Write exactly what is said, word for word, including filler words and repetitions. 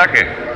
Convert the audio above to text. Second,